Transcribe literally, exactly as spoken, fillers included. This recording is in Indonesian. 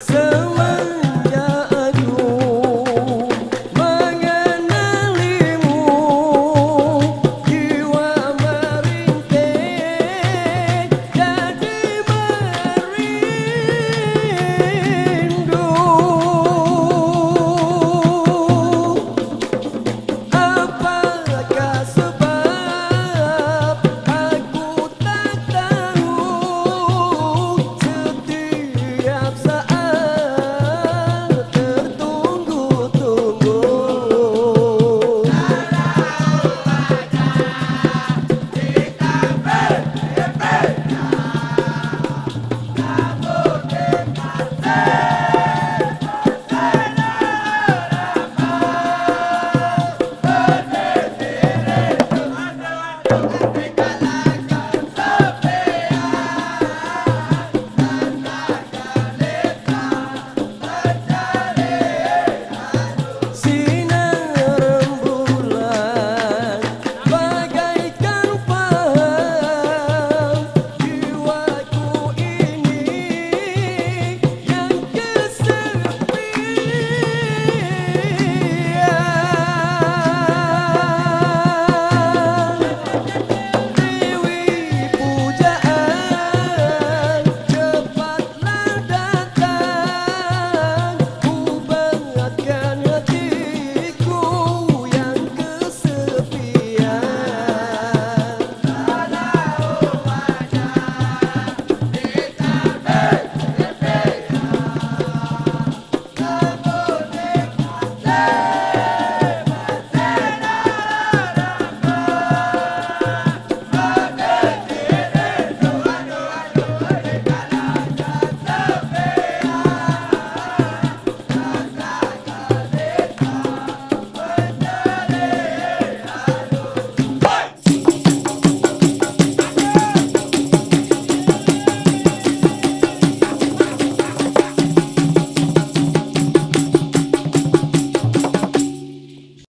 Semua